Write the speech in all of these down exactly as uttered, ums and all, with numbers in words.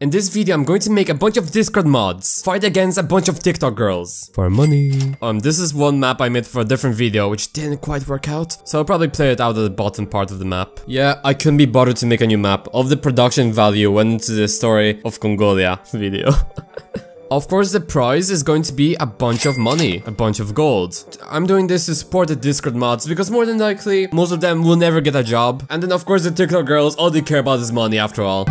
In this video, I'm going to make a bunch of Discord mods fight against a bunch of TikTok girls for money. Um, this is one map I made for a different video, which didn't quite work out, so I'll probably play it out of the bottom part of the map. Yeah, I couldn't be bothered to make a new map. All of the production value went into the story of Congolia video. Of course, the prize is going to be a bunch of money, a bunch of gold. I'm doing this to support the Discord mods because more than likely, most of them will never get a job. And then of course the TikTok girls, all they care about is money after all.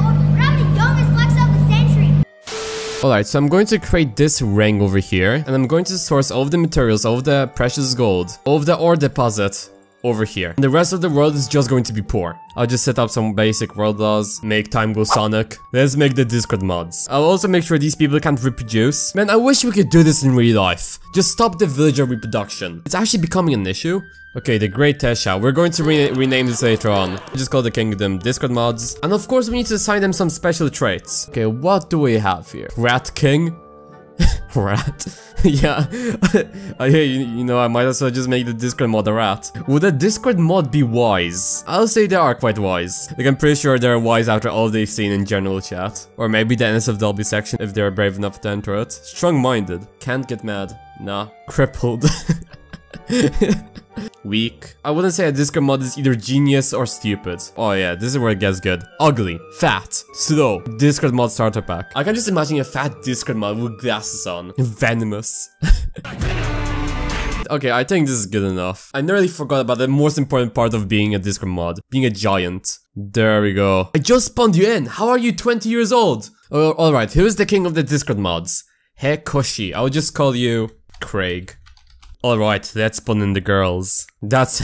Alright, so I'm going to create this ring over here, and I'm going to source all of the materials, all of the precious gold, all of the ore deposit over here. And the rest of the world is just going to be poor. I'll just set up some basic world laws, make time go Sonic. Let's make the Discord mods. I'll also make sure these people can't reproduce. Man, I wish we could do this in real life. Just stop the villager reproduction. It's actually becoming an issue. Okay, the Great Tesha. We're going to re rename this later on. Just call the kingdom Discord mods. And of course, we need to assign them some special traits. Okay, what do we have here? Rat King? Rat? Yeah. I hear you, you know, I might as well just make the Discord mod a rat. Would a Discord mod be wise? I'll say they are quite wise. Like, I'm pretty sure they're wise after all they've seen in general chat. Or maybe the N S F W section if they're brave enough to enter it. Strong-minded. Can't get mad. Nah. Crippled. Weak. I wouldn't say a Discord mod is either genius or stupid. Oh yeah, this is where it gets good. Ugly. Fat. Slow. Discord mod starter pack. I can just imagine a fat Discord mod with glasses on. Venomous. Okay, I think this is good enough. I nearly forgot about the most important part of being a Discord mod. Being a giant. There we go. I just spawned you in. How are you twenty years old? Oh, alright, who is the king of the Discord mods? Heikoshi. I'll just call you Craig. Alright, let's spawn in the girls. That's,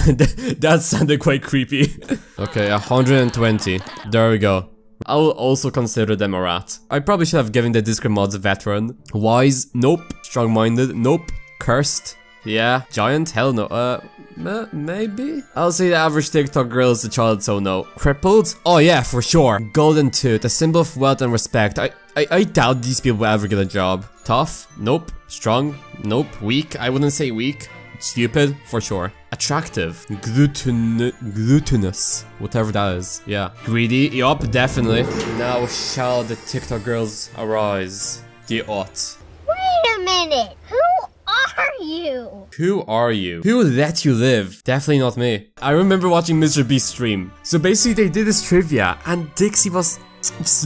that sounded quite creepy. Okay, one hundred twenty. There we go. I will also consider them a rat. I probably should have given the Discord mods a veteran. Wise? Nope. Strong-minded? Nope. Cursed? Yeah. Giant? Hell no. Uh, maybe? I'll say the average TikTok girl is a child, so no. Crippled? Oh yeah, for sure. Golden Tooth, a symbol of wealth and respect. I, I, I doubt these people will ever get a job. Tough? Nope. Strong? Nope. Weak? I wouldn't say weak. Stupid? For sure. Attractive? Gluten... Glutinous? Whatever that is. Yeah. Greedy? Yup, definitely. Now shall the TikTok girls arise. They ought. Wait a minute! Who are you? Who are you? Who let you live? Definitely not me. I remember watching Mister Beast stream. So basically they did this trivia and Dixie was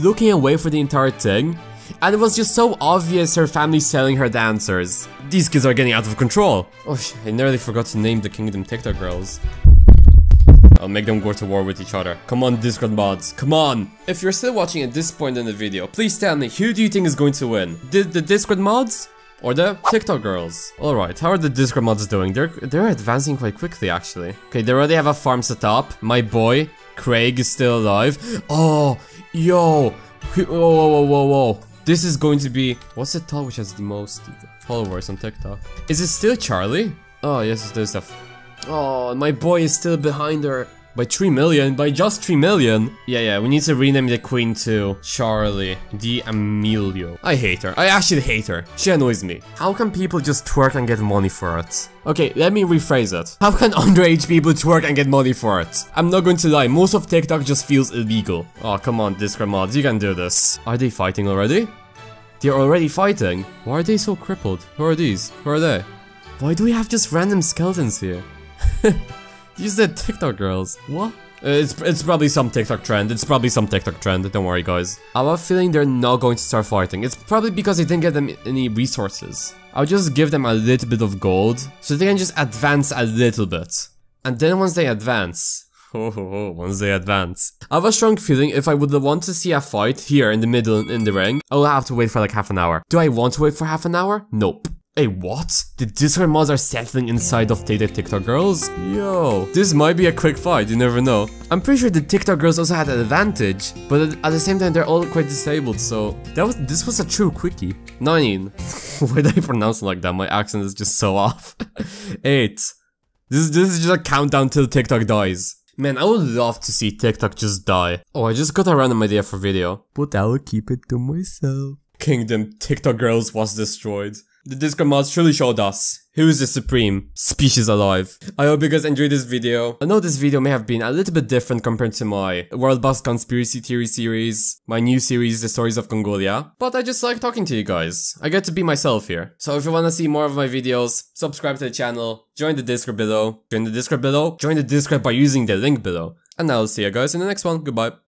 looking away for the entire thing. And it was just so obvious her family selling her the answers. These kids are getting out of control. Oh shit, I nearly forgot to name the kingdom TikTok girls. I'll make them go to war with each other. Come on, Discord mods, come on! If you're still watching at this point in the video, please tell me, who do you think is going to win? Did the Discord mods? Or the TikTok girls? Alright, how are the Discord mods doing? They're, they're advancing quite quickly, actually. Okay, they already have a farm set up. My boy, Craig, is still alive. Oh, yo! Whoa, whoa, whoa, whoa, whoa. This is going to be... What's the thought which has the most followers on TikTok? Is it still Charlie? Oh, yes, it's this stuff. Oh, my boy is still behind her. By three million, by just three million. Yeah, yeah, we need to rename the queen to Charlie D'Amelio. I hate her. I actually hate her. She annoys me. How can people just twerk and get money for it? Okay, let me rephrase it. How can underage people twerk and get money for it? I'm not going to lie, most of TikTok just feels illegal. Oh, come on, Discord mods, you can do this. Are they fighting already? They're already fighting? Why are they so crippled? Who are these? Who are they? Why do we have just random skeletons here? These the TikTok girls. What? Uh, it's it's probably some TikTok trend. It's probably some TikTok trend. Don't worry, guys. I have a feeling they're not going to start fighting. It's probably because I didn't get them any resources. I'll just give them a little bit of gold so they can just advance a little bit. And then once they advance, oh, oh, oh once they advance, I have a strong feeling if I would want to see a fight here in the middle in the ring, I'll have to wait for like half an hour. Do I want to wait for half an hour? Nope. Hey, what? The Discord mods are settling inside of the TikTok girls? Yo, this might be a quick fight, you never know. I'm pretty sure the TikTok girls also had an advantage, but at the same time they're all quite disabled, so... that was This was a true quickie. nine. Why did I pronounce it like that? My accent is just so off. eight. This is, this is just a countdown till TikTok dies. Man, I would love to see TikTok just die. Oh, I just got a random idea for video. But I'll keep it to myself. Kingdom TikTok girls was destroyed. The Discord mods truly showed us who is the supreme species alive. I hope you guys enjoyed this video. I know this video may have been a little bit different compared to my World Boss Conspiracy Theory series, my new series, The Stories of Congolia, but I just like talking to you guys. I get to be myself here. So if you want to see more of my videos, subscribe to the channel, join the Discord below, join the Discord below, join the Discord by using the link below. And I'll see you guys in the next one. Goodbye.